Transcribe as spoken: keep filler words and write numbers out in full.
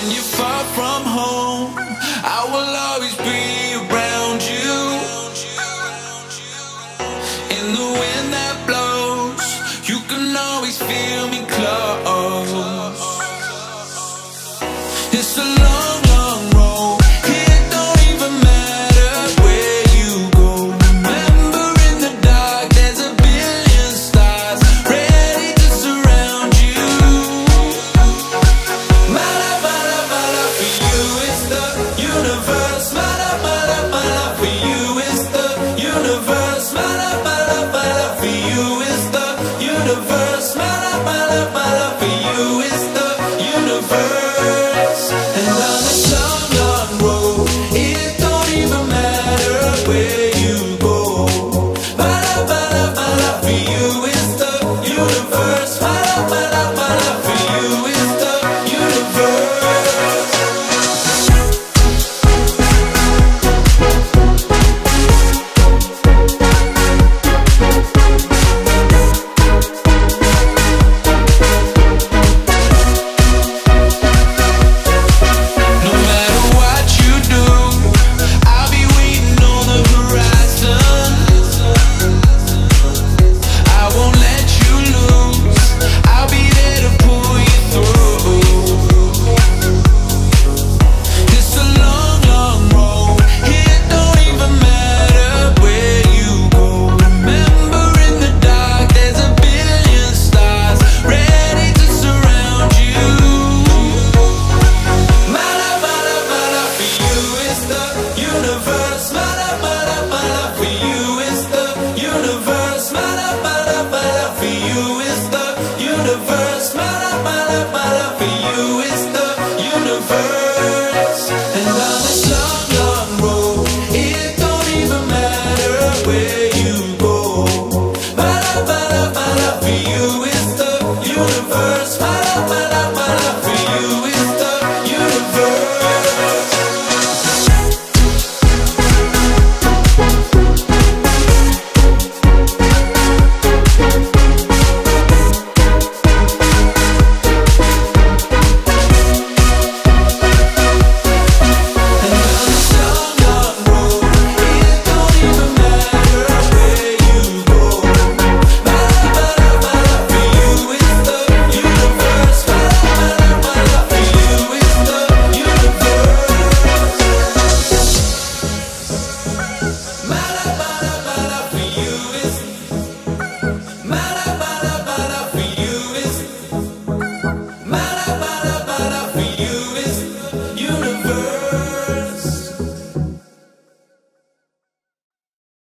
When you're far from home, I will always be around you. In the wind that blows, you can always feel me close. It's a long